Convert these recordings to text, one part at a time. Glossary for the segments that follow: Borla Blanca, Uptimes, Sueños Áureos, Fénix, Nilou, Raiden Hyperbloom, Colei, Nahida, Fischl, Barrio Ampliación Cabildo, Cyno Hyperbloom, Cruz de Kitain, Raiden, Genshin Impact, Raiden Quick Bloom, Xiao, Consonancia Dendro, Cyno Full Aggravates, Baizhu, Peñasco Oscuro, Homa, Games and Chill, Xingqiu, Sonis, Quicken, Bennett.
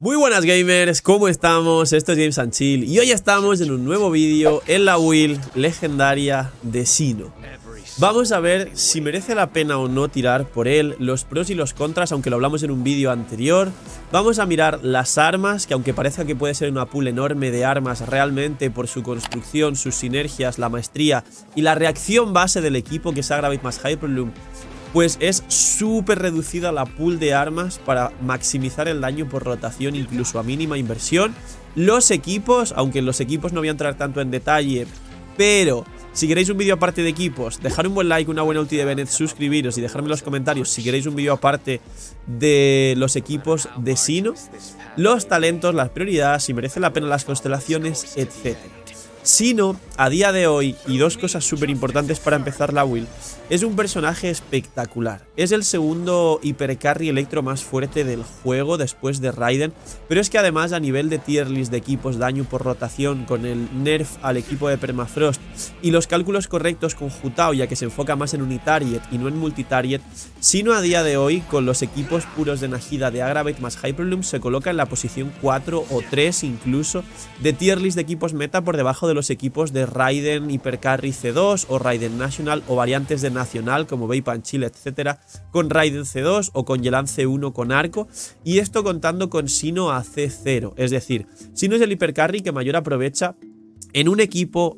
Muy buenas gamers, ¿cómo estamos? Esto es Games and Chill y hoy estamos en un nuevo vídeo en la build legendaria de Cyno. Vamos a ver si merece la pena o no tirar por él, los pros y los contras, aunque lo hablamos en un vídeo anterior. Vamos a mirar las armas, que aunque parezca que puede ser una pool enorme de armas, realmente por su construcción, sus sinergias, la maestría y la reacción base del equipo, que es Aggravate más Hyperbloom, pues es súper reducida la pool de armas para maximizar el daño por rotación, incluso a mínima inversión. Los equipos, aunque en los equipos no voy a entrar tanto en detalle, pero si queréis un vídeo aparte de equipos, dejar un buen like, una buena ulti de Bennett, suscribiros y dejarme en los comentarios si queréis un vídeo aparte de los equipos de Cyno, los talentos, las prioridades, si merece la pena las constelaciones, etc. Cyno, a día de hoy, y dos cosas súper importantes para empezar la build, es un personaje espectacular. Es el segundo Hipercarry electro más fuerte del juego después de Raiden, pero es que además a nivel de tier list de equipos, daño por rotación, con el nerf al equipo de Permafrost y los cálculos correctos con Hu Tao, ya que se enfoca más en unitarget y no en multitarget, Cyno a día de hoy, con los equipos puros de Nahida, de Aggravate más Hyperbloom, se coloca en la posición 4 o 3 incluso de tier list de equipos meta, por debajo de los equipos de Raiden Hypercarry C2 o Raiden National o variantes de Nacional como Veipan Chile, etcétera, con Raiden C2 o con Yelan C1 con arco, y esto contando con Cyno a C0, es decir, Cyno es el Hypercarry que mayor aprovecha en un equipo,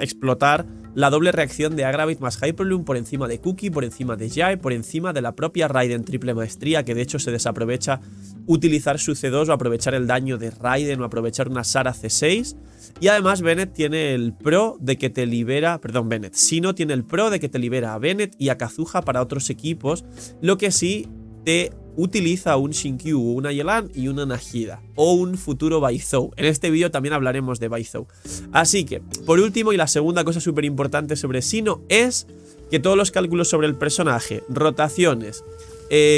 explotar la doble reacción de Aggravate más Hyperbloom por encima de Cookie, por encima de Jade, por encima de la propia Raiden triple maestría, que de hecho se desaprovecha utilizar su C2 o aprovechar el daño de Raiden o aprovechar una Sara C6. Y además Bennett tiene el pro de que te libera, perdón, Bennett, Cyno tiene el pro de que te libera a Bennett y a Kazuha para otros equipos, lo que sí te utiliza un Xingqiu, una Yelan y una Nahida, o un futuro Baizhu. En este vídeo también hablaremos de Baizhu. Así que, por último, y la segunda cosa súper importante sobre Cyno es que todos los cálculos sobre el personaje, rotaciones,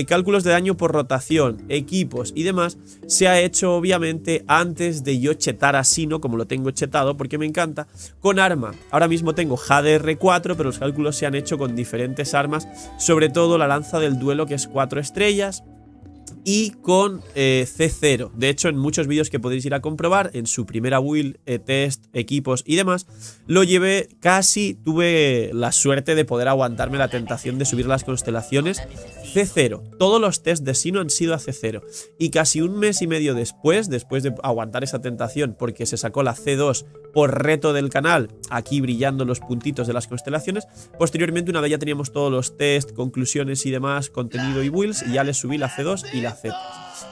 cálculos de daño por rotación, equipos y demás, se ha hecho obviamente antes de yo chetar a Cyno, como lo tengo chetado porque me encanta, con arma. Ahora mismo tengo Jade R4, pero los cálculos se han hecho con diferentes armas, sobre todo la lanza del duelo, que es 4 estrellas, y con C0. De hecho, en muchos vídeos que podéis ir a comprobar, en su primera build, test, equipos y demás, lo llevé casi, tuve la suerte de poder aguantarme la tentación de subir las constelaciones C0. Todos los tests de Cyno han sido a C0. Y casi un mes y medio después de aguantar esa tentación, porque se sacó la C2 por reto del canal, aquí brillando los puntitos de las constelaciones, posteriormente, una vez ya teníamos todos los tests, conclusiones y demás, contenido y builds, y ya les subí la C2 y la Z.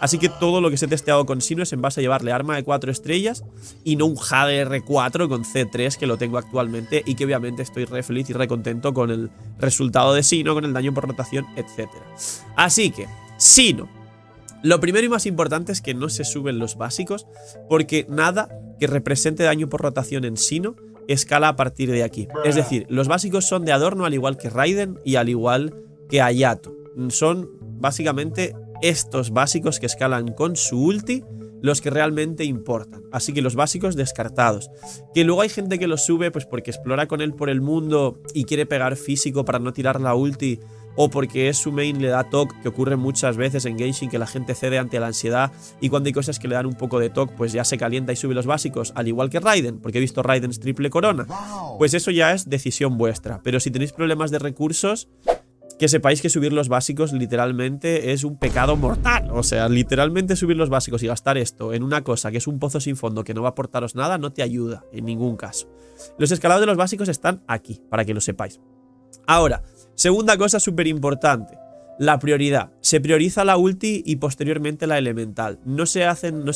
Así que todo lo que se ha testeado con Cyno es en base a llevarle arma de 4 estrellas y no un Jade R4 con C3, que lo tengo actualmente y que obviamente estoy re feliz y re contento con el resultado de Cyno, con el daño por rotación, etc. Así que, Cyno, lo primero y más importante es que no se suben los básicos, porque nada que represente daño por rotación en Cyno escala a partir de aquí. Es decir, los básicos son de adorno, al igual que Raiden y al igual que Ayato. Son básicamente estos básicos que escalan con su ulti los que realmente importan. Así que los básicos descartados. Que luego hay gente que los sube pues porque explora con él por el mundo y quiere pegar físico para no tirar la ulti, o porque es su main, le da toque, que ocurre muchas veces en Genshin, que la gente cede ante la ansiedad, y cuando hay cosas que le dan un poco de toque, pues ya se calienta y sube los básicos, al igual que Raiden, porque he visto Raidens triple corona. Pues eso ya es decisión vuestra, pero si tenéis problemas de recursos, que sepáis que subir los básicos literalmente es un pecado mortal. O sea, literalmente subir los básicos y gastar esto en una cosa que es un pozo sin fondo, que no va a aportaros nada, no te ayuda en ningún caso. Los escalados de los básicos están aquí, para que lo sepáis. Ahora, segunda cosa súper importante, la prioridad. Se prioriza la ulti y posteriormente la elemental. No se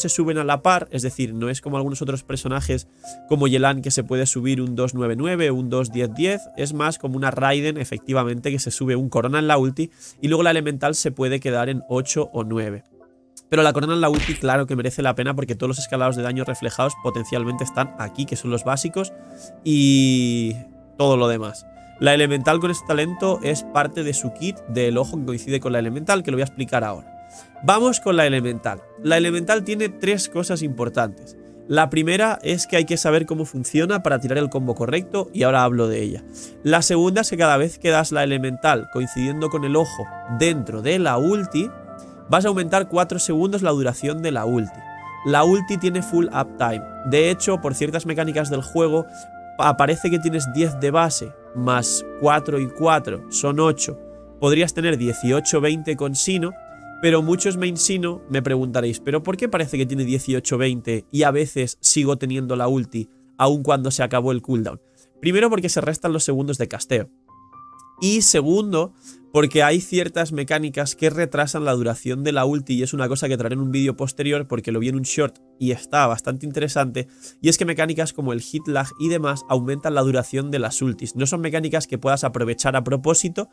suben a la par, es decir, no es como algunos otros personajes como Yelan, que se puede subir un 299, un 21010, es más como una Raiden, efectivamente, que se sube un corona en la ulti y luego la elemental se puede quedar en 8 o 9. Pero la corona en la ulti, claro que merece la pena, porque todos los escalados de daño reflejados potencialmente están aquí, que son los básicos y todo lo demás. La elemental con este talento es parte de su kit del ojo, que coincide con la elemental, que lo voy a explicar ahora. Vamos con la elemental. La elemental tiene tres cosas importantes. La primera es que hay que saber cómo funciona para tirar el combo correcto, y ahora hablo de ella. La segunda es que cada vez que das la elemental coincidiendo con el ojo dentro de la ulti, vas a aumentar 4 segundos la duración de la ulti. La ulti tiene full uptime. De hecho, por ciertas mecánicas del juego, aparece que tienes 10 de base, más 4 y 4, son 8. Podrías tener 18 20 con Cyno, pero muchos main Cyno me preguntaréis, ¿pero por qué parece que tiene 18-20 y a veces sigo teniendo la ulti aun cuando se acabó el cooldown? Primero, porque se restan los segundos de casteo. Y segundo, porque hay ciertas mecánicas que retrasan la duración de la ulti, y es una cosa que traeré en un vídeo posterior porque lo vi en un short y está bastante interesante. Y es que mecánicas como el Hitlag y demás aumentan la duración de las ultis. No son mecánicas que puedas aprovechar a propósito,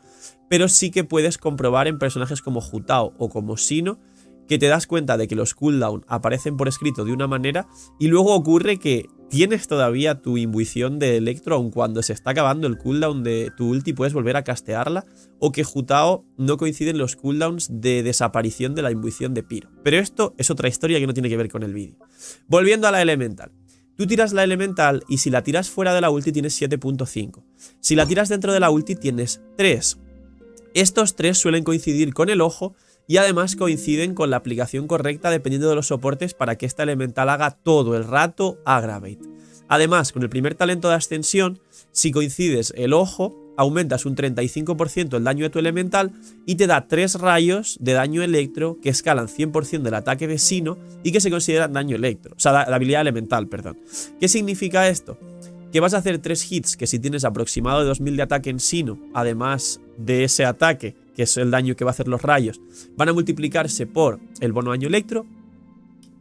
pero sí que puedes comprobar en personajes como Hu Tao o como Cyno, que te das cuenta de que los cooldown aparecen por escrito de una manera y luego ocurre que tienes todavía tu imbuición de electro, aun cuando se está acabando el cooldown de tu ulti puedes volver a castearla, o que Hu Tao no coinciden los cooldowns de desaparición de la imbuición de piro. Pero esto es otra historia que no tiene que ver con el vídeo. Volviendo a la elemental. Tú tiras la elemental y si la tiras fuera de la ulti tienes 7.5. Si la tiras dentro de la ulti tienes 3. Estos 3 suelen coincidir con el ojo, y además coinciden con la aplicación correcta dependiendo de los soportes para que esta elemental haga todo el rato Aggravate. Además, con el primer talento de ascensión, si coincides el ojo, aumentas un 35% el daño de tu elemental y te da 3 rayos de daño electro que escalan 100% del ataque de Cyno y que se consideran daño electro, o sea, la habilidad elemental, perdón. ¿Qué significa esto? Que vas a hacer 3 hits, que si tienes aproximado de 2000 de ataque en Cyno, además de ese ataque, que es el daño que va a hacer los rayos, van a multiplicarse por el bono daño electro,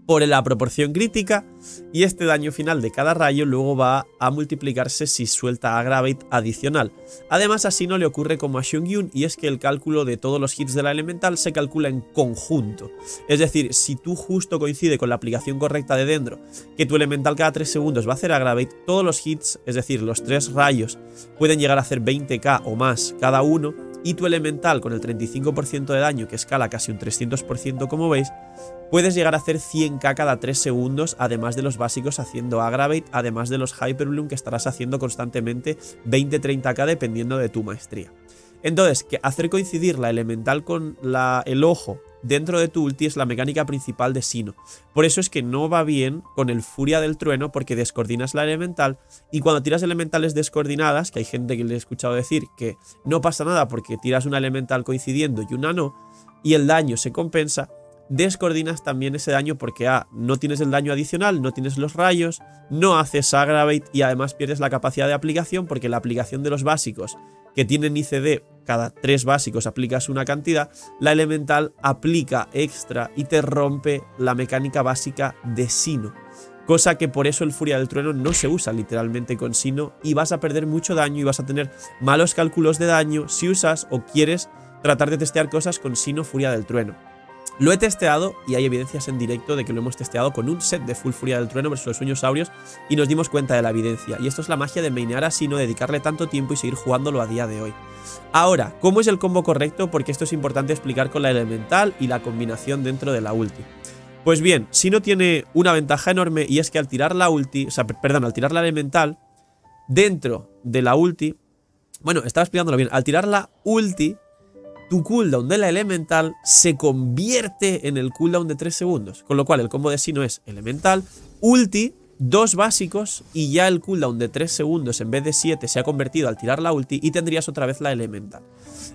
por la proporción crítica, y este daño final de cada rayo luego va a multiplicarse si suelta Aggravate adicional. Además, así no le ocurre como a Xingqiu, y es que el cálculo de todos los hits de la elemental se calcula en conjunto. Es decir, si tú justo coincide con la aplicación correcta de Dendro, que tu elemental cada 3 segundos va a hacer Aggravate, todos los hits, es decir, los 3 rayos, pueden llegar a hacer 20k o más cada uno, y tu elemental con el 35% de daño que escala casi un 300% como veis, puedes llegar a hacer 100k cada 3 segundos, además de los básicos haciendo Aggravate, además de los Hyperbloom que estarás haciendo constantemente 20-30k dependiendo de tu maestría. Entonces, que hacer coincidir la elemental con el ojo dentro de tu ulti es la mecánica principal de Cyno. Por eso es que no va bien con el Furia del Trueno, porque descoordinas la elemental, y cuando tiras elementales descoordinadas, que hay gente que le he escuchado decir que no pasa nada porque tiras una elemental coincidiendo y una no, y el daño se compensa, descoordinas también ese daño porque no tienes el daño adicional, no tienes los rayos, no haces Aggravate y además pierdes la capacidad de aplicación, porque la aplicación de los básicos que tienen ICD, cada 3 básicos aplicas una cantidad, la elemental aplica extra y te rompe la mecánica básica de Cyno. Cosa que por eso el Furia del Trueno no se usa literalmente con Cyno, y vas a perder mucho daño y vas a tener malos cálculos de daño si usas o quieres tratar de testear cosas con Cyno Furia del Trueno. Lo he testeado y hay evidencias en directo de que lo hemos testeado con un set de full Furia del Trueno versus los Sueños Áureos y nos dimos cuenta de la evidencia. Y esto es la magia de mainear a Cyno, dedicarle tanto tiempo y seguir jugándolo a día de hoy. Ahora, ¿cómo es el combo correcto? Porque esto es importante explicar con la elemental y la combinación dentro de la ulti. Pues bien, Cyno tiene una ventaja enorme, y es que al tirar la ulti, al tirar la elemental dentro de la ulti, al tirar la ulti, tu cooldown de la elemental se convierte en el cooldown de 3 segundos. Con lo cual el combo de Cyno es elemental, ulti, 2 básicos, y ya el cooldown de 3 segundos en vez de 7 se ha convertido al tirar la ulti y tendrías otra vez la elemental.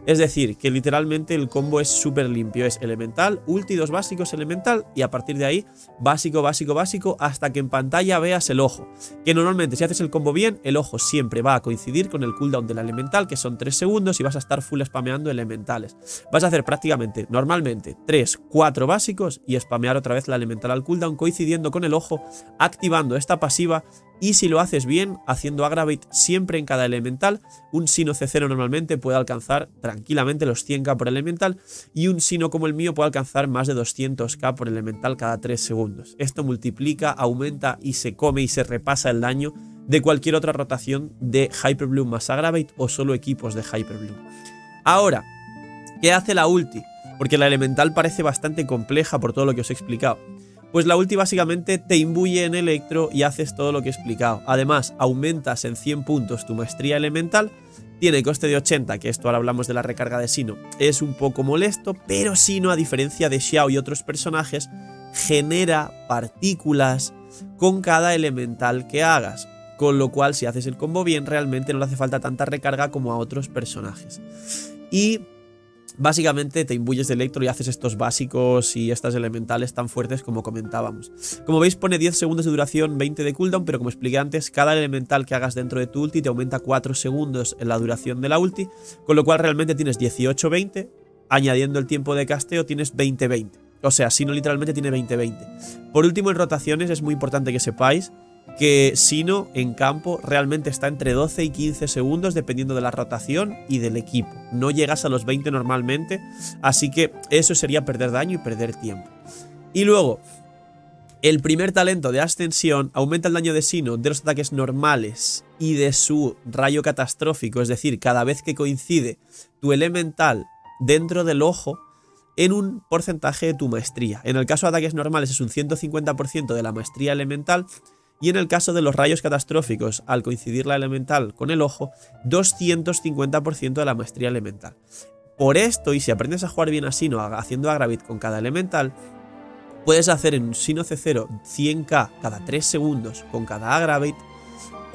Es decir, que literalmente el combo es súper limpio. Es elemental, ulti, 2 básicos, elemental, y a partir de ahí básico, básico, básico, hasta que en pantalla veas el ojo. Que normalmente si haces el combo bien, el ojo siempre va a coincidir con el cooldown de la elemental, que son 3 segundos, y vas a estar full spameando elementales. Vas a hacer prácticamente, normalmente, 3, 4 básicos y spamear otra vez la elemental al cooldown, coincidiendo con el ojo, activando esta pasiva, y si lo haces bien, haciendo Aggravate siempre en cada elemental. Un Cyno C0 normalmente puede alcanzar tranquilamente los 100k por elemental, y un Cyno como el mío puede alcanzar más de 200k por elemental cada 3 segundos. Esto multiplica, aumenta y se come y se repasa el daño de cualquier otra rotación de Hyperbloom más Aggravate o solo equipos de Hyperbloom. Ahora, ¿qué hace la ulti? Porque la elemental parece bastante compleja por todo lo que os he explicado. pues la ulti básicamente te imbuye en electro y haces todo lo que he explicado. Además, aumentas en 100 puntos tu maestría elemental, tiene coste de 80, que esto ahora hablamos de la recarga de Cyno. Es un poco molesto, pero Cyno, a diferencia de Xiao y otros personajes, genera partículas con cada elemental que hagas. Con lo cual, si haces el combo bien, realmente no le hace falta tanta recarga como a otros personajes. Y básicamente te imbuyes de electro y haces estos básicos y estas elementales tan fuertes como comentábamos. Como veis, pone 10 segundos de duración, 20 de cooldown, pero como expliqué antes, cada elemental que hagas dentro de tu ulti te aumenta 4 segundos en la duración de la ulti, con lo cual realmente tienes 18-20, añadiendo el tiempo de casteo tienes 20-20. O sea, Cyno literalmente tiene 20-20. Por último, en rotaciones es muy importante que sepáis que Cyno en campo realmente está entre 12 y 15 segundos dependiendo de la rotación y del equipo. No llegas a los 20 normalmente, así que eso sería perder daño y perder tiempo. Y luego, el primer talento de Ascensión aumenta el daño de Cyno de los ataques normales y de su rayo catastrófico, es decir, cada vez que coincide tu elemental dentro del ojo, en un porcentaje de tu maestría. En el caso de ataques normales es un 150% de la maestría elemental. Y en el caso de los rayos catastróficos, al coincidir la elemental con el ojo, 250% de la maestría elemental. Por esto, y si aprendes a jugar bien a Cyno haciendo Aggravate con cada elemental, puedes hacer en Cyno C0 100k cada 3 segundos con cada Aggravate,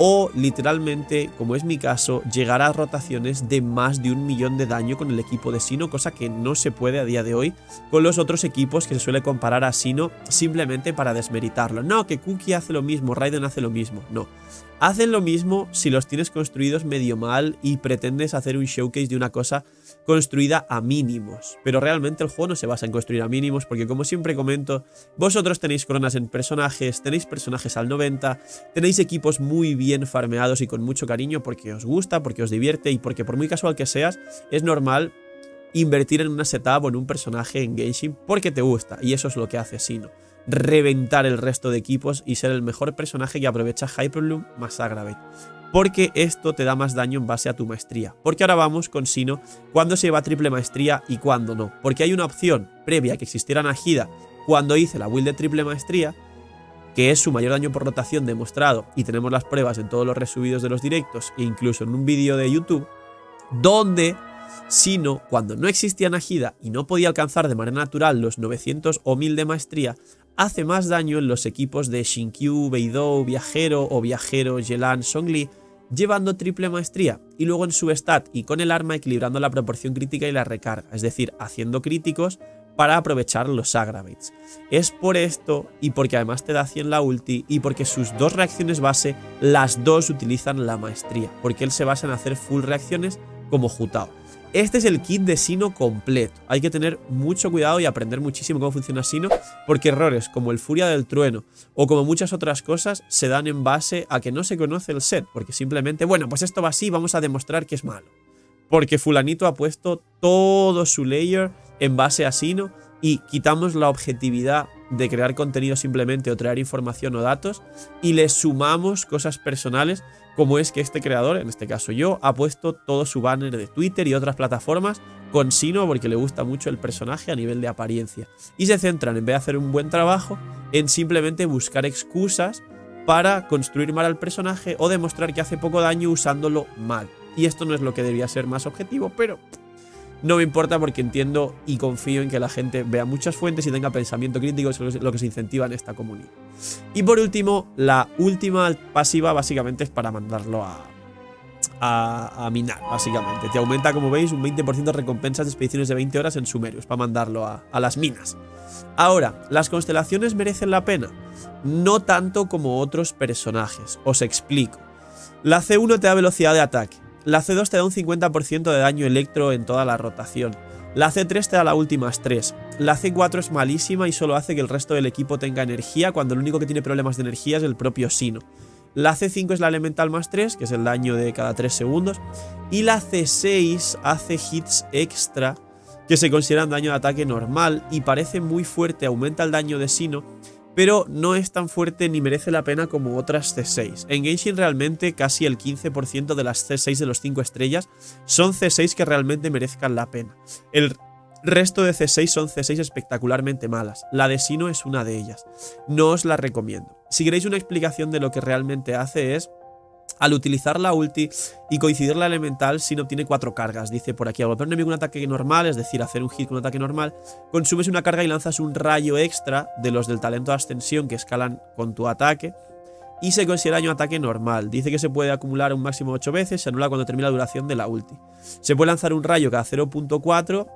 o literalmente, como es mi caso, llegar a rotaciones de más de 1.000.000 de daño con el equipo de Cyno, cosa que no se puede a día de hoy con los otros equipos que se suele comparar a Cyno simplemente para desmeritarlo. No, que Kuki hace lo mismo, Raiden hace lo mismo. No, hacen lo mismo si los tienes construidos medio mal y pretendes hacer un showcase de una cosa construida a mínimos. Pero realmente el juego no se basa en construir a mínimos porque, como siempre comento, vosotros tenéis coronas en personajes, tenéis personajes al 90, tenéis equipos muy bien farmeados y con mucho cariño porque os gusta, porque os divierte y porque por muy casual que seas, es normal invertir en una setup o en un personaje en Genshin porque te gusta, y eso es lo que hace Cyno. Reventar el resto de equipos y ser el mejor personaje que aprovecha Hyperbloom más Aggravate, porque esto te da más daño en base a tu maestría. Porque ahora vamos con Cyno, cuando se lleva triple maestría y cuando no, porque hay una opción previa que existiera en Nahida cuando hice la build de triple maestría, que es su mayor daño por rotación demostrado, y tenemos las pruebas en todos los resubidos de los directos e incluso en un vídeo de YouTube, donde Cyno, cuando no existía Nahida y no podía alcanzar de manera natural los 900 o 1000 de maestría, hace más daño en los equipos de Xingqiu, Beidou, Viajero o Viajero, Yelan, Songli, llevando triple maestría, y luego en su stat y con el arma equilibrando la proporción crítica y la recarga, es decir, haciendo críticos para aprovechar los Aggravates. Es por esto, y porque además te da 100 la ulti, y porque sus dos reacciones base, las dos utilizan la maestría, porque él se basa en hacer full reacciones como Hu Tao. Este es el kit de Cyno completo. Hay que tener mucho cuidado y aprender muchísimo cómo funciona Cyno, porque errores como el Furia del Trueno o como muchas otras cosas se dan en base a que no se conoce el set, porque simplemente, bueno, pues esto va así, vamos a demostrar que es malo, porque fulanito ha puesto todo su layer en base a Cyno y quitamos la objetividad de crear contenido simplemente o traer información o datos y le sumamos cosas personales, como es que este creador, en este caso yo, ha puesto todo su banner de Twitter y otras plataformas con Cyno porque le gusta mucho el personaje a nivel de apariencia. Y se centran, en vez de hacer un buen trabajo, en simplemente buscar excusas para construir mal al personaje o demostrar que hace poco daño usándolo mal. Y esto no es lo que debía ser más objetivo, pero no me importa porque entiendo y confío en que la gente vea muchas fuentes y tenga pensamiento crítico, eso es lo que se incentiva en esta comunidad. Y por último, la última pasiva básicamente es para mandarlo a minar, básicamente. Te aumenta, como veis, un 20% de recompensas de expediciones de 20 horas en Sumeru, para mandarlo a las minas. Ahora, ¿las constelaciones merecen la pena? No tanto como otros personajes, os explico. La C1 te da velocidad de ataque. La C2 te da un 50% de daño electro en toda la rotación. La C3 te da la últimas 3. La C4 es malísima y solo hace que el resto del equipo tenga energía, cuando el único que tiene problemas de energía es el propio Cyno. La C5 es la elemental más 3, que es el daño de cada 3 segundos. Y la C6 hace hits extra, que se consideran daño de ataque normal y parece muy fuerte, aumenta el daño de Cyno, pero no es tan fuerte ni merece la pena como otras C6. En Genshin realmente casi el 15% de las C6 de los 5 estrellas son C6 que realmente merezcan la pena. El Resto de C6 son C6 espectacularmente malas. La de Cyno es una de ellas. No os la recomiendo. Si queréis una explicación de lo que realmente hace es... Al utilizar la ulti y coincidir la elemental, Cyno tiene 4 cargas. Dice por aquí, al golpear un enemigo con un ataque normal, es decir, hacer un hit con un ataque normal, consumes una carga y lanzas un rayo extra de los del talento de ascensión que escalan con tu ataque. Y se considera daño ataque normal. Dice que se puede acumular un máximo de 8 veces, se anula cuando termina la duración de la ulti. Se puede lanzar un rayo cada 0.4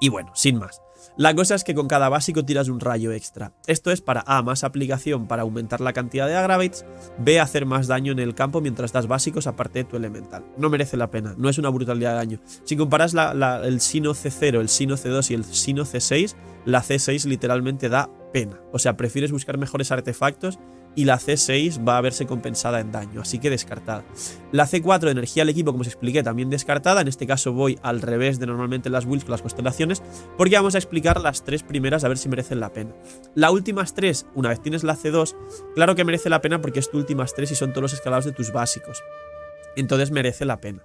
y bueno, sin más. La cosa es que con cada básico tiras un rayo extra. Esto es para A, más aplicación para aumentar la cantidad de aggravates, B, hacer más daño en el campo mientras das básicos aparte de tu elemental. No merece la pena, no es una brutalidad de daño. Si comparas el Cyno C0, el Cyno C2 y el Cyno C6, la C6 literalmente da pena. O sea, prefieres buscar mejores artefactos y la C6 va a verse compensada en daño, así que descartada. La C4 de energía al equipo, como os expliqué, también descartada. En este caso voy al revés de normalmente las builds con las constelaciones, porque vamos a explicar las 3 primeras a ver si merecen la pena. Las últimas 3, una vez tienes la C2, claro que merece la pena porque es tu últimas 3 y son todos los escalados de tus básicos. Entonces merece la pena.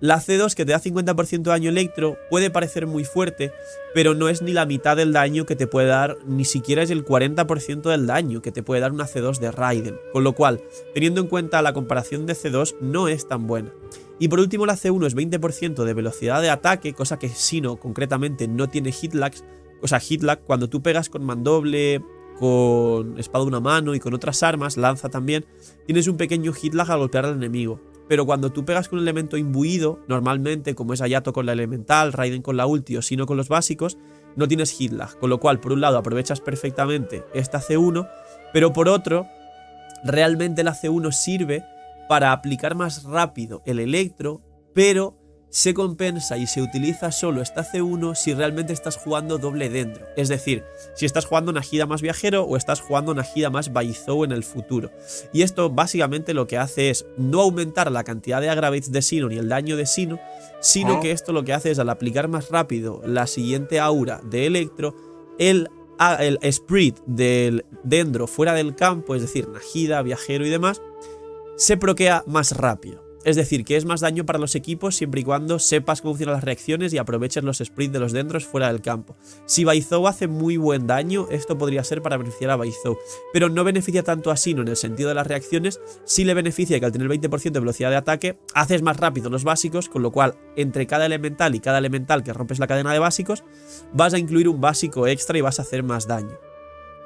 La C2, que te da 50% de daño electro, puede parecer muy fuerte, pero no es ni la mitad del daño que te puede dar, ni siquiera es el 40% del daño que te puede dar una C2 de Raiden. Con lo cual, teniendo en cuenta la comparación de C2, no es tan buena. Y por último la C1 es 20% de velocidad de ataque, cosa que Cyno concretamente no tiene hitlags. O sea, hitlag, cuando tú pegas con mandoble, con espada de una mano y con otras armas, lanza también, tienes un pequeño hitlag al golpear al enemigo. Pero cuando tú pegas con un elemento imbuido, normalmente como es Ayato con la elemental, Raiden con la ulti o Cyno con los básicos, no tienes hitlag. Con lo cual, por un lado, aprovechas perfectamente esta C1, pero por otro, realmente la C1 sirve para aplicar más rápido el electro, pero se compensa y se utiliza solo esta C1 si realmente estás jugando doble dendro. Es decir, si estás jugando Nahida más viajero o estás jugando Nahida más Baizou en el futuro. Y esto básicamente lo que hace es no aumentar la cantidad de aggravates de Cyno ni el daño de Cyno, sino que esto lo que hace es, al aplicar más rápido la siguiente aura de electro, el spread del dendro fuera del campo, es decir, Nahida, viajero y demás, se proquea más rápido. Es decir, que es más daño para los equipos siempre y cuando sepas cómo funcionan las reacciones y aproveches los sprints de los dendros fuera del campo. Si Baizou hace muy buen daño, esto podría ser para beneficiar a Baizou, pero no beneficia tanto a Cyno en el sentido de las reacciones. Sí le beneficia que al tener 20% de velocidad de ataque, haces más rápido los básicos, con lo cual entre cada elemental y cada elemental que rompes la cadena de básicos, vas a incluir un básico extra y vas a hacer más daño.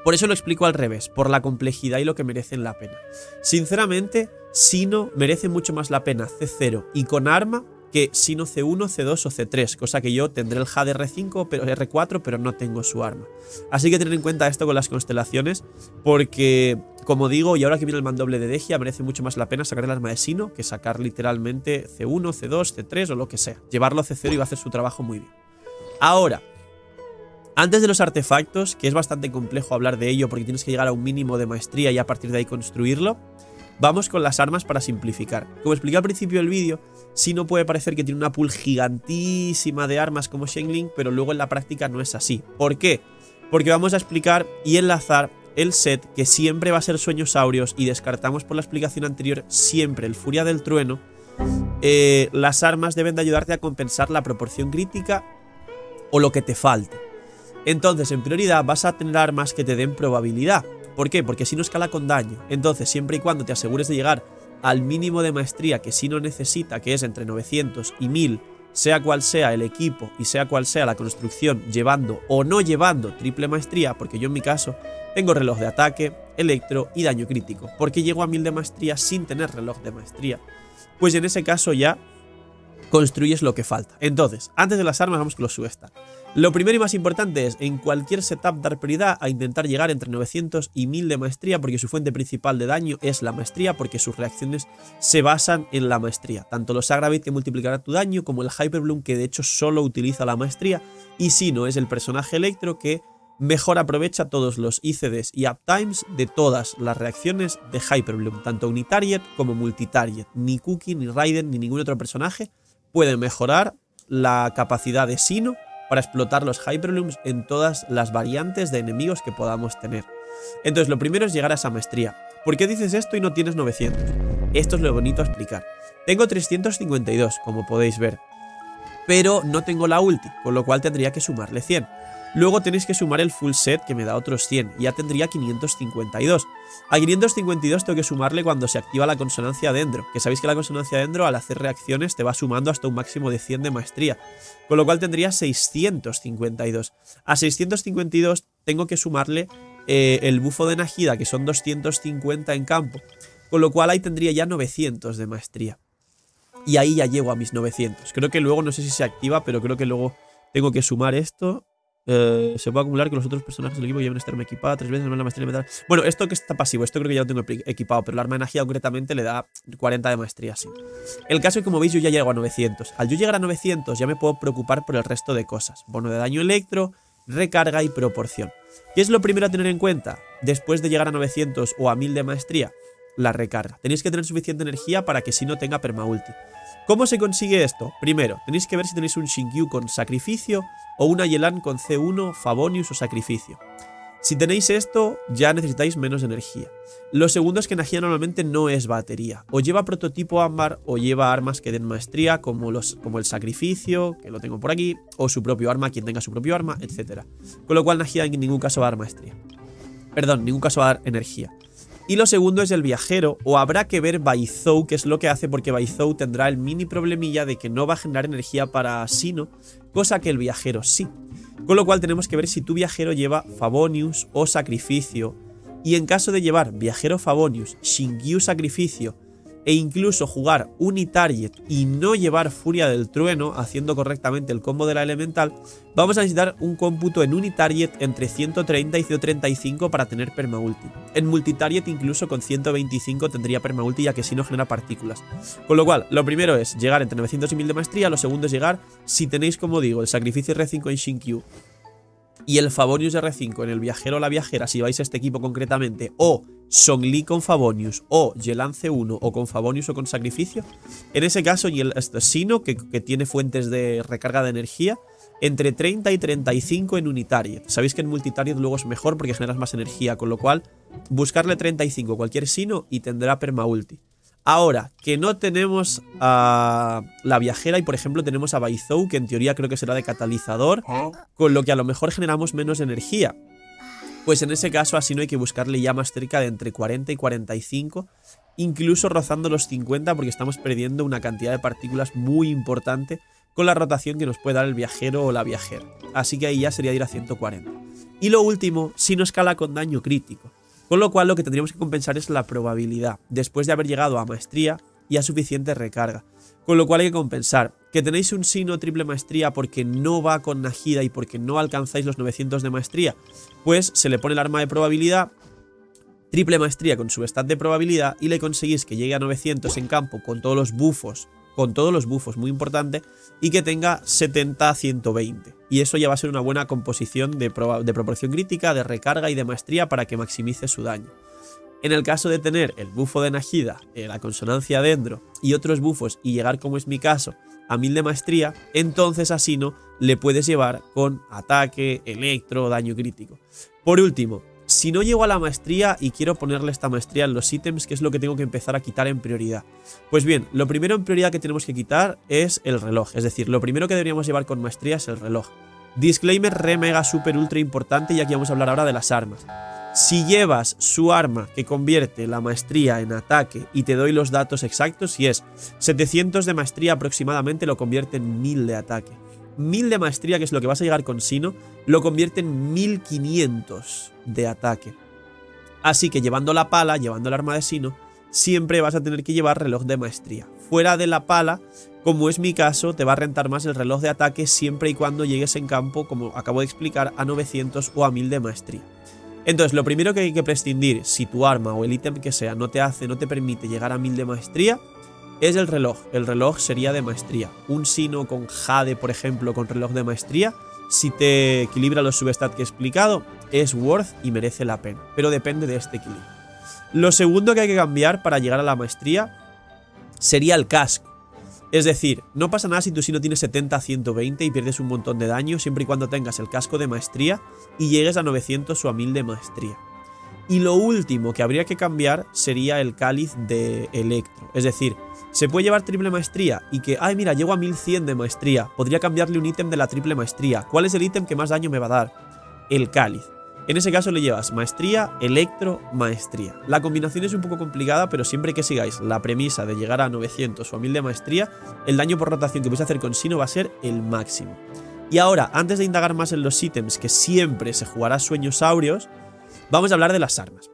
Por eso lo explico al revés, por la complejidad y lo que merecen la pena. Sinceramente, Cyno merece mucho más la pena C0 y con arma que Cyno C1, C2 o C3, cosa que yo tendré el Jade R5, pero R4, pero no tengo su arma. Así que tener en cuenta esto con las constelaciones, porque como digo, y ahora que viene el mandoble de Degia, merece mucho más la pena sacar el arma de Cyno que sacar literalmente C1, C2, C3 o lo que sea. Llevarlo a C0 y va a hacer su trabajo muy bien. Ahora, antes de los artefactos, que es bastante complejo hablar de ello porque tienes que llegar a un mínimo de maestría y a partir de ahí construirlo, vamos con las armas para simplificar. Como expliqué al principio del vídeo, Cyno puede parecer que tiene una pool gigantísima de armas como Shenling, pero luego en la práctica no es así. ¿Por qué? Porque vamos a explicar y enlazar el set que siempre va a ser Sueños Áureos y descartamos por la explicación anterior siempre el Furia del Trueno. Las armas deben de ayudarte a compensar la proporción crítica o lo que te falte. Entonces, en prioridad vas a tener armas que te den probabilidad. ¿Por qué? Porque Cyno escala con daño. Entonces, siempre y cuando te asegures de llegar al mínimo de maestría que Cyno necesita, que es entre 900 y 1000, sea cual sea el equipo y sea cual sea la construcción, llevando o no llevando triple maestría, porque yo en mi caso tengo reloj de ataque, electro y daño crítico. ¿Por qué llego a 1000 de maestría sin tener reloj de maestría? Pues en ese caso ya construyes lo que falta. Entonces, antes de las armas vamos con los subestar. Lo primero y más importante es, en cualquier setup, dar prioridad a intentar llegar entre 900 y 1000 de maestría, porque su fuente principal de daño es la maestría, porque sus reacciones se basan en la maestría. Tanto los Aggravate, que multiplicará tu daño, como el Hyperbloom, que de hecho solo utiliza la maestría, y Cyno es el personaje electro que mejor aprovecha todos los ICDs y uptimes de todas las reacciones de Hyperbloom, tanto unitarget como multitarget. Ni Cookie, ni Raiden, ni ningún otro personaje puede mejorar la capacidad de Cyno para explotar los Hyperlooms en todas las variantes de enemigos que podamos tener. Entonces, lo primero es llegar a esa maestría. ¿Por qué dices esto y no tienes 900? Esto es lo bonito a explicar. Tengo 352, como podéis ver. pero no tengo la ulti, con lo cual tendría que sumarle 100. Luego tenéis que sumar el full set, que me da otros 100. Ya tendría 552. A 552 tengo que sumarle cuando se activa la consonancia dendro. Que sabéis que la consonancia dendro, al hacer reacciones, te va sumando hasta un máximo de 100 de maestría. Con lo cual tendría 652. A 652 tengo que sumarle el bufo de Nahida, que son 250 en campo. Con lo cual ahí tendría ya 900 de maestría. Y ahí ya llego a mis 900. Creo que luego, no sé si se activa, pero creo que luego tengo que sumar esto. Se puede acumular que los otros personajes del equipo lleven esta arma equipada 3 veces más la maestría elemental. Bueno, esto que está pasivo, esto creo que ya lo tengo equipado, pero el arma de Nahida concretamente le da 40 de maestría, sí. El caso es que, como veis, yo ya llego a 900. Al yo llegar a 900 ya me puedo preocupar por el resto de cosas. Bono de daño electro, recarga y proporción. ¿Qué es lo primero a tener en cuenta? Después de llegar a 900 o a 1000 de maestría, la recarga. Tenéis que tener suficiente energía para que Cyno tenga permaulti. ¿Cómo se consigue esto? Primero, tenéis que ver si tenéis un Xingqiu con sacrificio o una Yelan con C1, Favonius o sacrificio. Si tenéis esto, ya necesitáis menos energía. Lo segundo es que Nahida normalmente no es batería. O lleva prototipo ámbar o lleva armas que den maestría, como el sacrificio, que lo tengo por aquí, o su propio arma, quien tenga su propio arma, etc. Con lo cual Nahida en ningún caso va a dar maestría. Perdón, en ningún caso va a dar energía. Y lo segundo es el viajero, o habrá que ver Baizhu, que es lo que hace, porque Baizhu tendrá el mini problemilla de que no va a generar energía para Cyno, cosa que el viajero sí. Con lo cual tenemos que ver si tu viajero lleva Favonius o Sacrificio, y en caso de llevar viajero Favonius, Xingqiu Sacrificio, e incluso jugar Unitarget y no llevar Furia del Trueno, haciendo correctamente el combo de la elemental, vamos a necesitar un cómputo en Unitarget entre 130 y 135 para tener permaulti. En Multitarget incluso con 125 tendría permaulti, ya que Cyno genera partículas. Con lo cual, lo primero es llegar entre 900 y 1000 de maestría, lo segundo es llegar, si tenéis, como digo, el sacrificio R5 en Xingqiu y el Favonius R5 en el viajero o la viajera, si vais a este equipo concretamente, o Songli con Favonius, o Yelan C1, o con Favonius o con Sacrificio, en ese caso, y el Cyno, que tiene fuentes de recarga de energía, entre 30 y 35 en Unitarget. Sabéis que en Multitarget luego es mejor porque generas más energía, con lo cual, buscarle 35 cualquier Cyno y tendrá permaulti. Ahora, que no tenemos a la viajera y, por ejemplo, tenemos a Baizou, que en teoría creo que será de catalizador, con lo que a lo mejor generamos menos energía. Pues en ese caso así no hay que buscarle ya más cerca de entre 40 y 45, incluso rozando los 50, porque estamos perdiendo una cantidad de partículas muy importante con la rotación que nos puede dar el viajero o la viajera. Así que ahí ya sería ir a 140. Y lo último, Cyno escala con daño crítico, con lo cual lo que tendríamos que compensar es la probabilidad, después de haber llegado a maestría y a suficiente recarga. Con lo cual hay que compensar. Que tenéis un Cyno triple maestría porque no va con Nahida y porque no alcanzáis los 900 de maestría, pues se le pone el arma de probabilidad, triple maestría con su stat de probabilidad, y le conseguís que llegue a 900 en campo con todos los bufos, muy importante, y que tenga 70-120. Y eso ya va a ser una buena composición de proporción crítica, de recarga y de maestría para que maximice su daño. En el caso de tener el bufo de Nahida, la consonancia dendro y otros bufos y llegar, como es mi caso, a 1000 de maestría, entonces a Cyno le puedes llevar con ataque, electro, daño crítico. Por último, si no llego a la maestría y quiero ponerle esta maestría en los ítems, que es lo que tengo que empezar a quitar en prioridad. Pues bien, lo primero en prioridad que tenemos que quitar es el reloj, es decir, lo primero que deberíamos llevar con maestría es el reloj. Disclaimer re mega super ultra importante, y aquí vamos a hablar ahora de las armas. Si llevas su arma que convierte la maestría en ataque, y te doy los datos exactos, si es 700 de maestría aproximadamente, lo convierte en 1000 de ataque. 1000 de maestría, que es lo que vas a llegar con Cyno, lo convierte en 1500 de ataque. Así que llevando la pala, llevando el arma de Cyno, siempre vas a tener que llevar reloj de maestría. Fuera de la pala, como es mi caso, te va a rentar más el reloj de ataque siempre y cuando llegues en campo, como acabo de explicar, a 900 o a 1000 de maestría. Entonces, lo primero que hay que prescindir, si tu arma o el ítem que sea no te permite llegar a 1000 de maestría, es el reloj. El reloj sería de maestría. Un Cyno con Jade, por ejemplo, con reloj de maestría, si te equilibra los substats que he explicado, es worth y merece la pena. Pero depende de este equilibrio. Lo segundo que hay que cambiar para llegar a la maestría sería el casco. Es decir, no pasa nada si tu Cyno tiene 70-120 y pierdes un montón de daño, siempre y cuando tengas el casco de maestría y llegues a 900 o a 1000 de maestría. Y lo último que habría que cambiar sería el cáliz de Electro. Es decir, se puede llevar triple maestría y que, ay mira, llego a 1100 de maestría, podría cambiarle un ítem de la triple maestría. ¿Cuál es el ítem que más daño me va a dar? El cáliz. En ese caso le llevas maestría, electro, maestría. La combinación es un poco complicada, pero siempre que sigáis la premisa de llegar a 900 o a 1000 de maestría, el daño por rotación que vais a hacer con Cyno va a ser el máximo. Y ahora, antes de indagar más en los ítems, que siempre se jugará Sueños Áureos, vamos a hablar de las armas.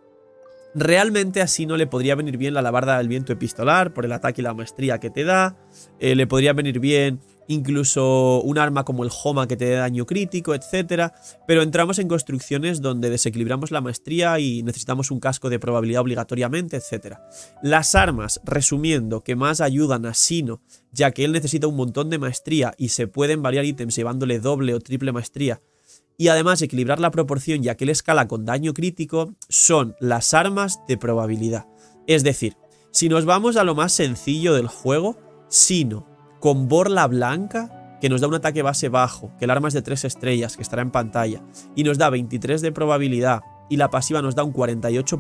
Realmente a Cyno le podría venir bien la alabarda del viento epistolar, por el ataque y la maestría que te da, le podría venir bien... incluso un arma como el Homa que te dé daño crítico, etc. Pero entramos en construcciones donde desequilibramos la maestría y necesitamos un casco de probabilidad obligatoriamente, etc. Las armas, resumiendo, que más ayudan a Cyno, ya que él necesita un montón de maestría y se pueden variar ítems llevándole doble o triple maestría, y además equilibrar la proporción ya que él escala con daño crítico, son las armas de probabilidad. Es decir, si nos vamos a lo más sencillo del juego, Cyno con Borla Blanca, que nos da un ataque base bajo, que el arma es de 3 estrellas, que estará en pantalla, y nos da 23 de probabilidad, y la pasiva nos da un 48%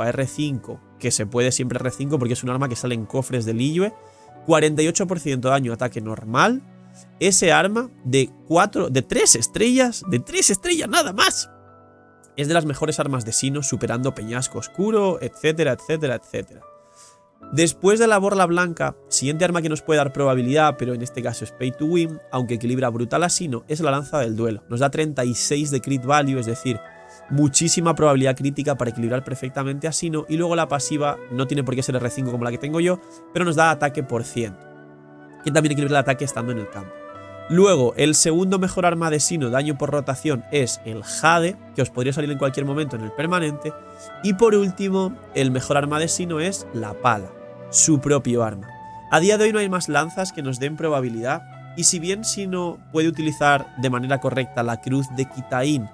a R5, que se puede siempre R5 porque es un arma que sale en cofres de Liyue, 48% daño ataque normal, ese arma de 3 estrellas nada más, es de las mejores armas de Cyno, superando Peñasco Oscuro, etcétera, etcétera, etcétera. Después de la Borla Blanca, siguiente arma que nos puede dar probabilidad, pero en este caso es Pay to Win, aunque equilibra brutal a Cyno, es la Lanza del Duelo. Nos da 36 de crit value, es decir, muchísima probabilidad crítica para equilibrar perfectamente a Cyno. Y luego la pasiva no tiene por qué ser R5 como la que tengo yo, pero nos da ataque por 100, que también equilibra el ataque estando en el campo. Luego, el segundo mejor arma de Cyno, daño por rotación, es el Jade, que os podría salir en cualquier momento en el permanente. Y por último, el mejor arma de Cyno es la Pala, su propio arma. A día de hoy no hay más lanzas que nos den probabilidad, y si bien Cyno puede utilizar de manera correcta la Cruz de Kitain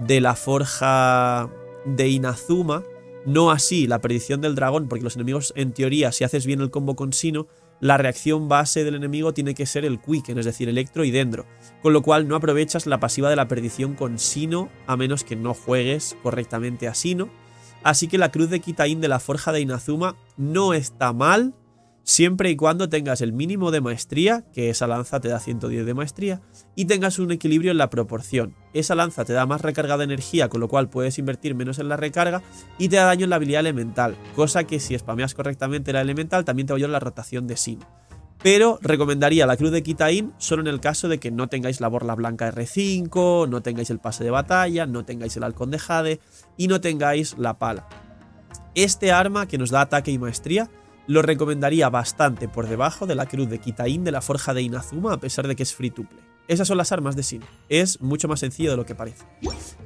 de la forja de Inazuma, no así la Perdición del Dragón, porque los enemigos, en teoría, si haces bien el combo con Cyno, la reacción base del enemigo tiene que ser el Quicken, es decir, Electro y Dendro, con lo cual no aprovechas la pasiva de la Perdición con Cyno, a menos que no juegues correctamente a Cyno. Así que la Cruz de Kitain de la forja de Inazuma no está mal, siempre y cuando tengas el mínimo de maestría, que esa lanza te da 110 de maestría, y tengas un equilibrio en la proporción. Esa lanza te da más recarga de energía, con lo cual puedes invertir menos en la recarga, y te da daño en la habilidad elemental, cosa que si spameas correctamente la elemental también te va a ayudar la rotación de Cyno. Pero recomendaría la Cruz de Kitain solo en el caso de que no tengáis la Borla Blanca R5, no tengáis el pase de batalla, no tengáis el halcón de Jade y no tengáis la Pala. Este arma que nos da ataque y maestría lo recomendaría bastante por debajo de la Cruz de Kitain de la forja de Inazuma, a pesar de que es free to play. Esas son las armas de Cyno. Es mucho más sencillo de lo que parece.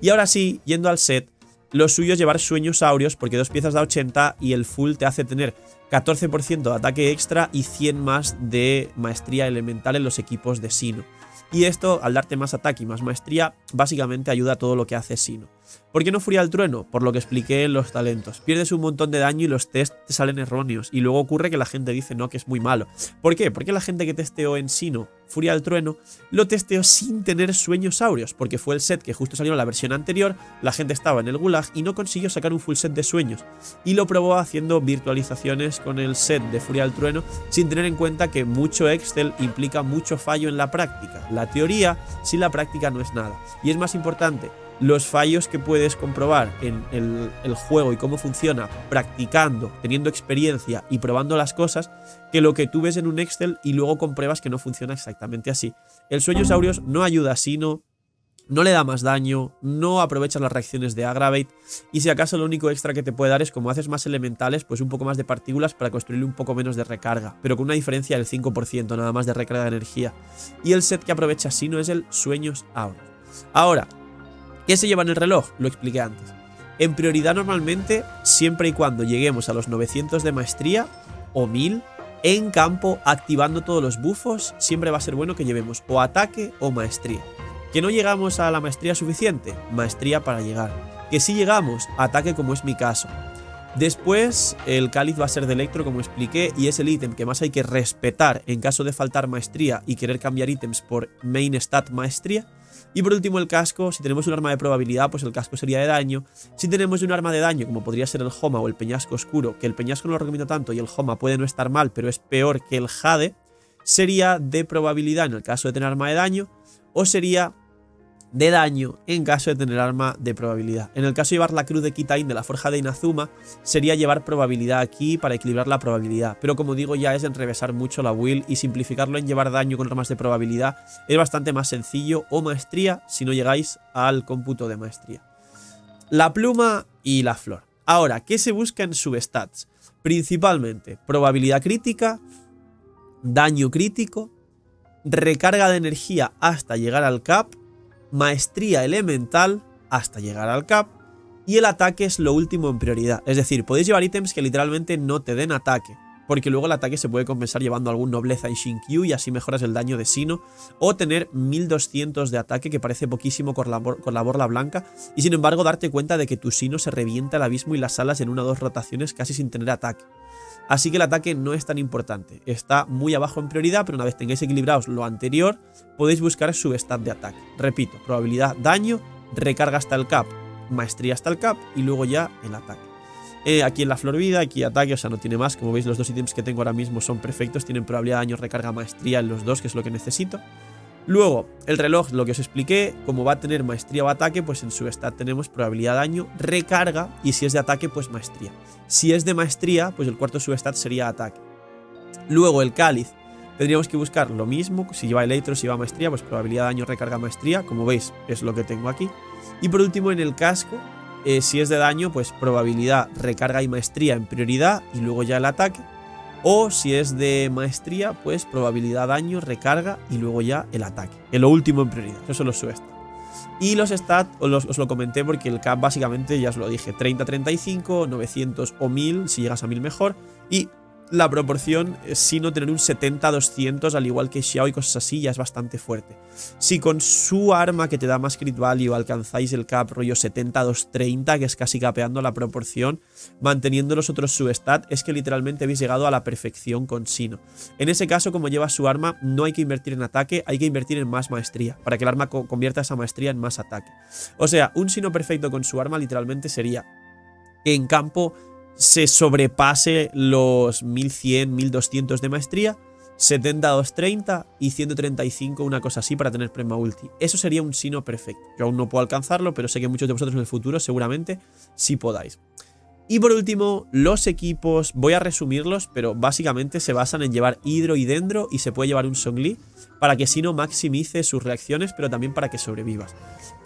Y ahora sí, yendo al set, lo suyo es llevar Sueños Áureos porque 2 piezas da 80 y el full te hace tener 14% de ataque extra y 100 más de maestría elemental en los equipos de Cyno. Y esto, al darte más ataque y más maestría, básicamente ayuda a todo lo que hace Cyno. ¿Por qué no Furia del Trueno? Por lo que expliqué en los talentos. Pierdes un montón de daño y los tests te salen erróneos. Y luego ocurre que la gente dice, no, que es muy malo. ¿Por qué? Porque la gente que testeó en Cyno Furia del Trueno lo testeó sin tener Sueños Áureos, porque fue el set que justo salió en la versión anterior, la gente estaba en el Gulag y no consiguió sacar un full set de sueños. Y lo probó haciendo virtualizaciones con el set de Furia del Trueno, sin tener en cuenta que mucho Excel implica mucho fallo en la práctica. La teoría sin la práctica no es nada. Y es más importante los fallos que puedes comprobar en el juego y cómo funciona practicando, teniendo experiencia y probando las cosas, que lo que tú ves en un Excel y luego compruebas que no funciona exactamente así. El Sueños Áureos no ayuda a Cyno, no le da más daño, no aprovechas las reacciones de Aggravate, y si acaso lo único extra que te puede dar es, como haces más elementales, pues un poco más de partículas para construirle un poco menos de recarga, pero con una diferencia del 5% nada más de recarga de energía. Y el set que aprovecha Cyno es el Sueños Áureos. Ahora, ¿qué se lleva en el reloj? Lo expliqué antes. En prioridad normalmente, siempre y cuando lleguemos a los 900 de maestría o 1000, en campo, activando todos los buffos, siempre va a ser bueno que llevemos o ataque o maestría. ¿Que no llegamos a la maestría suficiente? Maestría para llegar. Que si llegamos, ataque, como es mi caso. Después, el cáliz va a ser de electro, como expliqué, y es el ítem que más hay que respetar en caso de faltar maestría y querer cambiar ítems por main stat maestría. Y por último el casco, si tenemos un arma de probabilidad, pues el casco sería de daño. Si tenemos un arma de daño, como podría ser el Homa o el peñasco oscuro, que el peñasco no lo recomiendo tanto y el Homa puede no estar mal, pero es peor que el Jade, sería de probabilidad en el caso de tener arma de daño, o sería de daño en caso de tener arma de probabilidad. En el caso de llevar la Cruz de Kitain de la forja de Inazuma, sería llevar probabilidad aquí para equilibrar la probabilidad, pero como digo ya es enrevesar mucho la build y simplificarlo en llevar daño con armas de probabilidad es bastante más sencillo, o maestría si no llegáis al cómputo de maestría. La pluma y la flor. Ahora, ¿qué se busca en substats? Principalmente probabilidad crítica, daño crítico, recarga de energía hasta llegar al cap, maestría elemental hasta llegar al cap, y el ataque es lo último en prioridad. Es decir, podéis llevar ítems que literalmente no te den ataque, porque luego el ataque se puede compensar llevando algún nobleza en Xingqiu y así mejoras el daño de Cyno, o tener 1200 de ataque, que parece poquísimo con la borla blanca, y sin embargo darte cuenta de que tu Cyno se revienta el abismo y las alas en una o dos rotaciones casi sin tener ataque. Así que el ataque no es tan importante, está muy abajo en prioridad, pero una vez tengáis equilibrados lo anterior, podéis buscar substat de ataque. Repito, probabilidad, daño, recarga hasta el cap, maestría hasta el cap y luego ya el ataque. Aquí en la flor vida, aquí ataque, o sea, no tiene más. Como veis, los dos ítems que tengo ahora mismo son perfectos, tienen probabilidad, daño, recarga, maestría en los dos, que es lo que necesito. Luego, el reloj, lo que os expliqué, como va a tener maestría o ataque, pues en su stat tenemos probabilidad daño, recarga, y si es de ataque, pues maestría. Si es de maestría, pues el cuarto substat sería ataque. Luego, el cáliz, tendríamos que buscar lo mismo, si lleva electro, si lleva maestría, pues probabilidad daño, recarga, maestría, como veis, es lo que tengo aquí. Y por último, en el casco, si es de daño, pues probabilidad, recarga y maestría en prioridad, y luego ya el ataque. O si es de maestría, pues probabilidad, daño, recarga y luego ya el ataque. En lo último en prioridad, eso son los substats. Y los stats os lo comenté porque el cap básicamente, ya os lo dije, 30, 35, 900 o 1000, si llegas a 1000 mejor. Y la proporción, si no tener un 70, 200, al igual que Xiao y cosas así, ya es bastante fuerte. Si con su arma que te da más crit value alcanzáis el cap rollo 70, 230, que es casi capeando la proporción, manteniendo los otros substat, es que literalmente habéis llegado a la perfección con Cyno. En ese caso, como lleva su arma, no hay que invertir en ataque, hay que invertir en más maestría, para que el arma convierta esa maestría en más ataque. O sea, un Cyno perfecto con su arma literalmente sería que en campo se sobrepase los 1100, 1200 de maestría, 70, 230 y 135, una cosa así, para tener prema ulti. Eso sería un Cyno perfecto. Yo aún no puedo alcanzarlo, pero sé que muchos de vosotros en el futuro seguramente sí podáis. Y por último, los equipos, voy a resumirlos, pero básicamente se basan en llevar hidro y dendro, y se puede llevar un Songli para que Cyno maximice sus reacciones, pero también para que sobrevivas.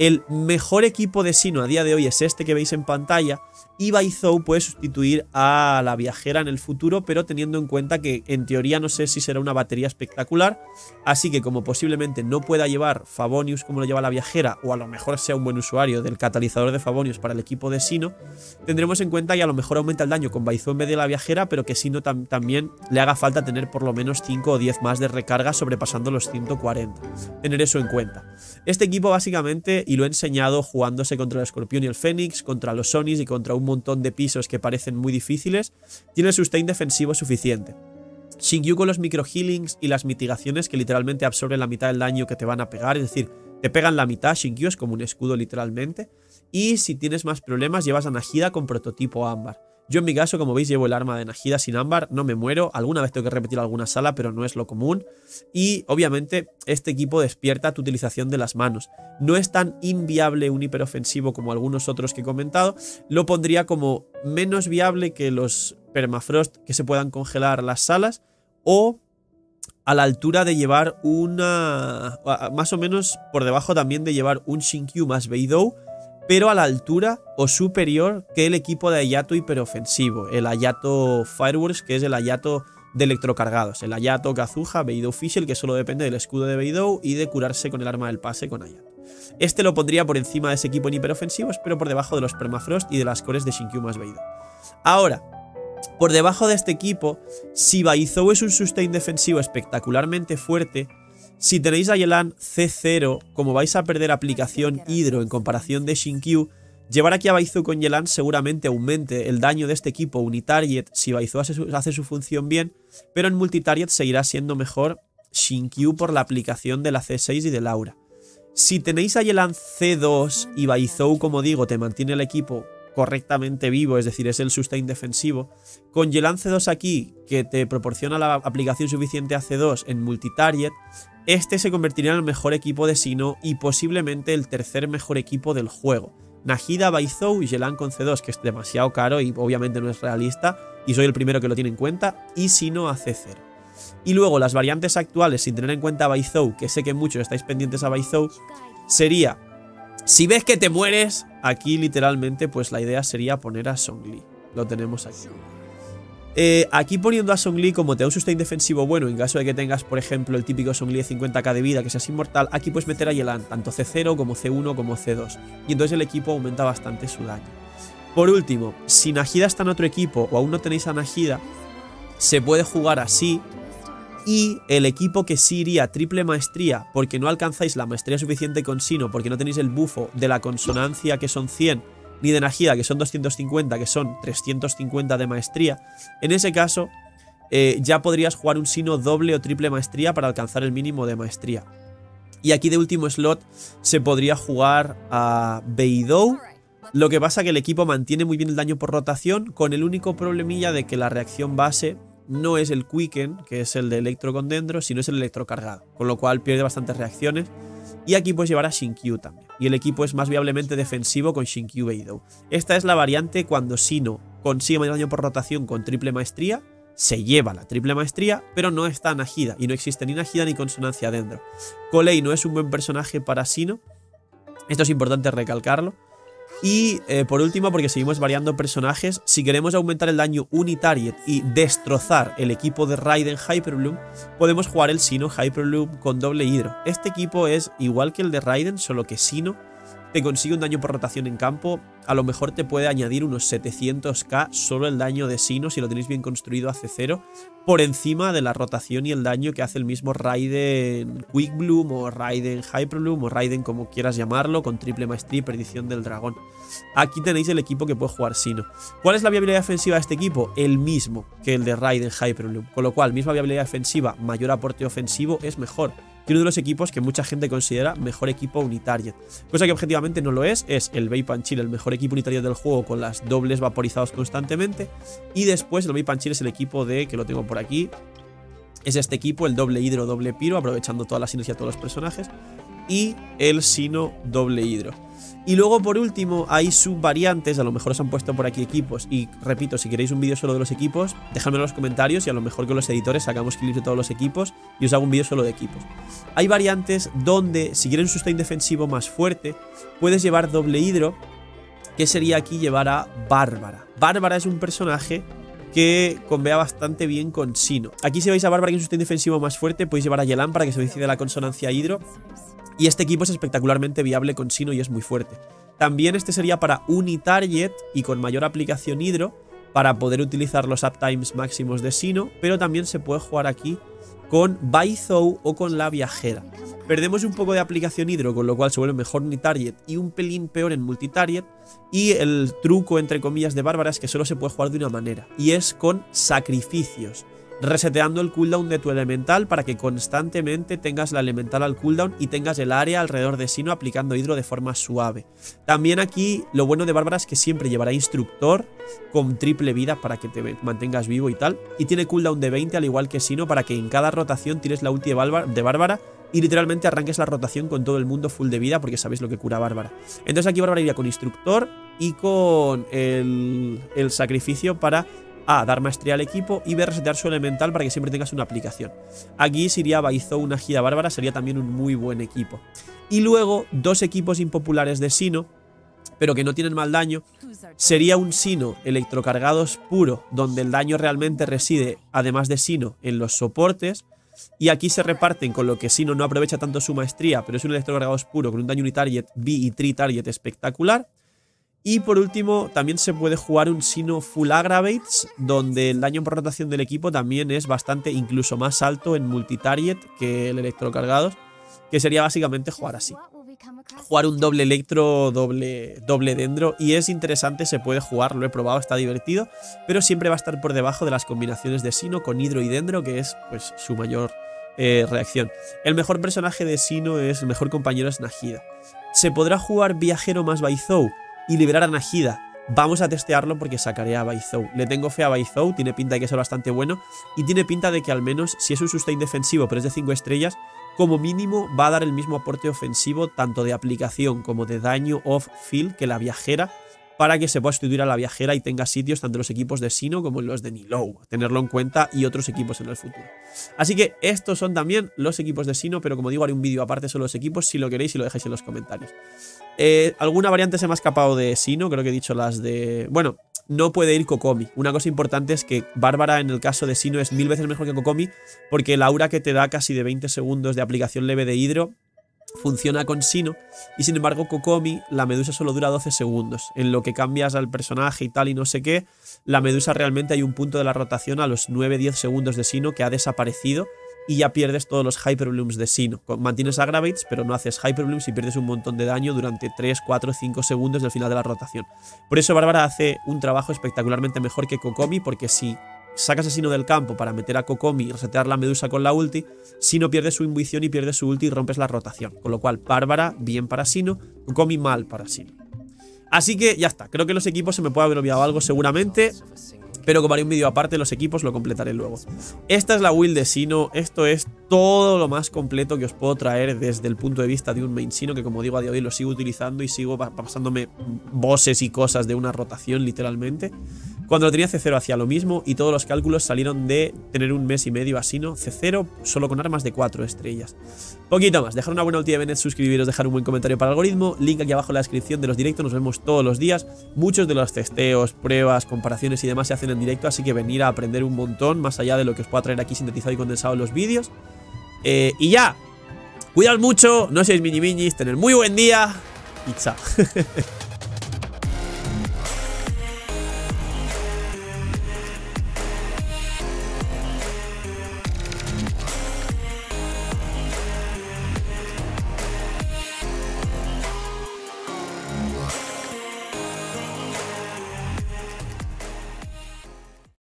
El mejor equipo de Cyno a día de hoy es este que veis en pantalla, y Baizou puede sustituir a la viajera en el futuro, pero teniendo en cuenta que en teoría no sé si será una batería espectacular, así que como posiblemente no pueda llevar Favonius como lo lleva la viajera, o a lo mejor sea un buen usuario del catalizador de Favonius para el equipo de Cyno, tendremos en cuenta y a lo mejor aumenta el daño con Baizou en vez de la viajera, pero que Cyno también le haga falta tener por lo menos 5 o 10 más de recarga, sobrepasando los 140. Tener eso en cuenta. Este equipo básicamente, y lo he enseñado jugándose contra el escorpión y el fénix, contra los sonis y contra un montón de pisos que parecen muy difíciles, tiene el sustain defensivo suficiente. Xingqiu con los micro healings y las mitigaciones que literalmente absorben la mitad del daño que te van a pegar, es decir, te pegan la mitad, Xingqiu es como un escudo literalmente. Y si tienes más problemas, llevas a Nahida con prototipo ámbar. Yo en mi caso, como veis, llevo el arma de Nahida sin ámbar, no me muero, alguna vez tengo que repetir alguna sala, pero no es lo común. Y obviamente este equipo despierta tu utilización de las manos. No es tan inviable un hiperofensivo como algunos otros que he comentado, lo pondría como menos viable que los permafrost que se puedan congelar las salas, o a la altura de llevar una, más o menos por debajo también de llevar un Xingqiu más Beidou, pero a la altura o superior que el equipo de Ayato hiperofensivo, el Ayato Fireworks, que es el Ayato de electrocargados, el Ayato Kazuha, Beidou Fischl, que solo depende del escudo de Beidou y de curarse con el arma del pase con Ayato. Este lo pondría por encima de ese equipo en hiperofensivos, pero por debajo de los permafrost y de las cores de Xingqiu más Beidou. Ahora, por debajo de este equipo, si Baizou es un sustain defensivo espectacularmente fuerte, si tenéis a Yelan C0, como vais a perder aplicación hidro en comparación de Xingqiu, Llevar aquí a Baizhu con Yelan seguramente aumente el daño de este equipo unitarget si Baizhu hace su función bien, pero en multitarget seguirá siendo mejor Xingqiu por la aplicación de la C6 y del aura. Si tenéis a Yelan C2 y Baizou, como digo, te mantiene el equipo correctamente vivo, es decir, es el sustain defensivo, con Yelan C2 aquí, que te proporciona la aplicación suficiente a C2 en multitarget, este se convertiría en el mejor equipo de Cyno y posiblemente el tercer mejor equipo del juego. Nahida, Baizou y Yelan con C2, que es demasiado caro y obviamente no es realista, y soy el primero que lo tiene en cuenta, y Cyno a C0. Y luego las variantes actuales, sin tener en cuenta a Baizou, que sé que muchos estáis pendientes a Baizou, sería, si ves que te mueres, aquí literalmente pues la idea sería poner a Songli. Lo tenemos aquí. Aquí poniendo a Songli, como te da un sustain defensivo bueno, en caso de que tengas, por ejemplo, el típico Songli de 50k de vida, que seas inmortal, aquí puedes meter a Yelan, tanto C0 como C1 como C2. Y entonces el equipo aumenta bastante su daño. Por último, si Nahida está en otro equipo o aún no tenéis a Nahida, se puede jugar así. Y el equipo que sí iría triple maestría, porque no alcanzáis la maestría suficiente con Cyno, porque no tenéis el bufo de la consonancia, que son 100, ni de Nahida, que son 250, que son 350 de maestría. En ese caso, ya podrías jugar un Cyno doble o triple maestría para alcanzar el mínimo de maestría. Y aquí de último slot se podría jugar a Beidou. Lo que pasa que el equipo mantiene muy bien el daño por rotación, con el único problemilla de que la reacción base no es el Quicken, que es el de Electro con Dendro, sino es el Electrocargado, con lo cual pierde bastantes reacciones. Y aquí puedes llevar a Xingqiu también. Y el equipo es más viablemente defensivo con Xingqiu Beidou. Esta es la variante cuando Cyno consigue mayor daño por rotación con triple maestría, se lleva la triple maestría, pero no está Nahida, y no existe ni Nahida ni Consonancia Dendro. Colei no es un buen personaje para Cyno, esto es importante recalcarlo. Y por último, porque seguimos variando personajes, si queremos aumentar el daño unitarget y destrozar el equipo de Raiden Hyperbloom, podemos jugar el Cyno Hyperbloom con doble hidro. Este equipo es igual que el de Raiden, solo que Cyno te consigue un daño por rotación en campo, a lo mejor te puede añadir unos 700k solo el daño de Cyno si lo tenéis bien construido a C0, por encima de la rotación y el daño que hace el mismo Raiden Quick Bloom o Raiden Hyperbloom o Raiden como quieras llamarlo, con triple maestría y perdición del dragón. Aquí tenéis el equipo que puede jugar Cyno. ¿Cuál es la viabilidad defensiva de este equipo? El mismo que el de Raiden Hyperbloom, con lo cual misma viabilidad defensiva, mayor aporte ofensivo es mejor. Que uno de los equipos que mucha gente considera mejor equipo unitarget, cosa que objetivamente no lo es el Beipanchil, el mejor equipo unitario del juego con las dobles vaporizados constantemente, y después el Beipanchil es el equipo de, que lo tengo por aquí, es este equipo, el doble hidro, doble piro, aprovechando toda la sinergia de todos los personajes, y el Cyno doble hidro. Y luego por último hay subvariantes, a lo mejor os han puesto por aquí equipos, y repito, si queréis un vídeo solo de los equipos, dejadme en los comentarios y a lo mejor con los editores sacamos clips de todos los equipos y os hago un vídeo solo de equipos. Hay variantes donde, si quieres un sustain defensivo más fuerte, puedes llevar doble hidro, que sería aquí llevar a Bárbara. Bárbara es un personaje que convea bastante bien con Cyno. Aquí si vais a Bárbara, que es un sustain defensivo más fuerte, podéis llevar a Yelan para que se decida la consonancia hidro. Y este equipo es espectacularmente viable con Cyno y es muy fuerte. También este sería para unitarget y con mayor aplicación hidro, para poder utilizar los uptimes máximos de Cyno, pero también se puede jugar aquí con Baizou o con la viajera. Perdemos un poco de aplicación hidro, con lo cual se vuelve mejor unitarget y un pelín peor en multitarget. Y el truco, entre comillas, de Bárbara es que solo se puede jugar de una manera, y es con sacrificios, reseteando el cooldown de tu elemental para que constantemente tengas la elemental al cooldown y tengas el área alrededor de Cyno aplicando hidro de forma suave. También aquí lo bueno de Bárbara es que siempre llevará instructor con triple vida para que te mantengas vivo y tal, y tiene cooldown de 20 al igual que Cyno, para que en cada rotación tires la ulti de Bárbara y literalmente arranques la rotación con todo el mundo full de vida, porque sabéis lo que cura Bárbara. Entonces aquí Bárbara iría con instructor y con el sacrificio para A, dar maestría al equipo, y B, resetear su elemental para que siempre tengas una aplicación. Aquí si iría Baizou, una Nahida, Bárbara, sería también un muy buen equipo. Y luego, dos equipos impopulares de Cyno, pero que no tienen mal daño, sería un Cyno electrocargados puro, donde el daño realmente reside, además de Cyno, en los soportes. Y aquí se reparten, con lo que Cyno no aprovecha tanto su maestría, pero es un electrocargados puro con un daño unitarget B y tri target espectacular. Y por último, también se puede jugar un Cyno Full Aggravates, donde el daño por rotación del equipo también es bastante, incluso más alto en multitarget que el electrocargados, que sería básicamente jugar así. jugar un doble electro, doble dendro, y es interesante, se puede jugar, lo he probado, está divertido, pero siempre va a estar por debajo de las combinaciones de Cyno con hidro y dendro, que es pues su mayor reacción. El mejor personaje de Cyno, el mejor compañero es Nahida. Se podrá jugar viajero más Baizou y liberar a Nahida. Vamos a testearlo porque sacaré a Baizou. Le tengo fe a Baizou, tiene pinta de que es bastante bueno y tiene pinta de que al menos, si es un sustain defensivo pero es de 5 estrellas, como mínimo va a dar el mismo aporte ofensivo tanto de aplicación como de daño off-field que la viajera, para que se pueda sustituir a la viajera y tenga sitios tanto en los equipos de Cyno como en los de Nilou. Tenerlo en cuenta, y otros equipos en el futuro. Así que estos son también los equipos de Cyno, pero como digo, haré un vídeo aparte sobre los equipos si lo queréis y lo dejáis en los comentarios. Alguna variante se me ha escapado de Cyno, creo que he dicho las de... Bueno, no puede ir Kokomi. Una cosa importante es que Bárbara en el caso de Cyno es 1000 veces mejor que Kokomi, porque el aura que te da casi de 20 segundos de aplicación leve de hidro funciona con Cyno, y sin embargo Kokomi, la medusa solo dura 12 segundos. En lo que cambias al personaje y tal y no sé qué, la medusa realmente hay un punto de la rotación a los 9-10 segundos de Cyno que ha desaparecido y ya pierdes todos los Hyperblooms de Cyno. Mantienes Aggravates, pero no haces Hyperblooms y pierdes un montón de daño durante 3, 4, 5 segundos del final de la rotación. Por eso Bárbara hace un trabajo espectacularmente mejor que Kokomi, porque si sacas a Cyno del campo para meter a Kokomi y resetear la medusa con la ulti, Cyno pierde su intuición y pierde su ulti y rompes la rotación. Con lo cual, Bárbara, bien para Cyno, Kokomi, mal para Cyno. Así que ya está, creo que los equipos se me puede haber olvidado algo seguramente, pero como haré un vídeo aparte, los equipos lo completaré luego. Esta es la build de Cyno, esto es todo lo más completo que os puedo traer desde el punto de vista de un main Cyno, que como digo, a día de hoy lo sigo utilizando y sigo pasándome bosses y cosas de una rotación literalmente. Cuando lo tenía C0 hacía lo mismo, y todos los cálculos salieron de tener un mes y medio a Cyno C0 solo con armas de 4 estrellas. Poquito más, dejar una buena ulti de Bennett, suscribiros, dejar un buen comentario para el algoritmo, link aquí abajo en la descripción de los directos, nos vemos todos los días. Muchos de los testeos, pruebas, comparaciones y demás se hacen en directo, así que venir a aprender un montón, más allá de lo que os pueda traer aquí sintetizado y condensado en los vídeos. Y ya, cuidaos mucho, no seáis mini minis, tened muy buen día y chao.